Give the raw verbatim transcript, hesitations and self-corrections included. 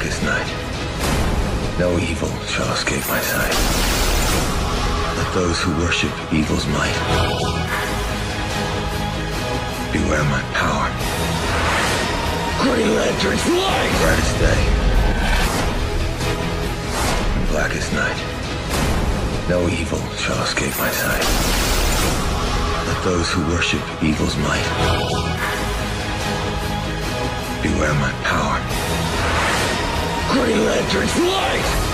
darkest night, no evil shall escape my sight. Let those who worship evil's might beware my power. Green Lantern's light! Brightest day and blackest night, no evil shall escape my sight. Let those who worship evil's might beware my power. Green Lantern's light!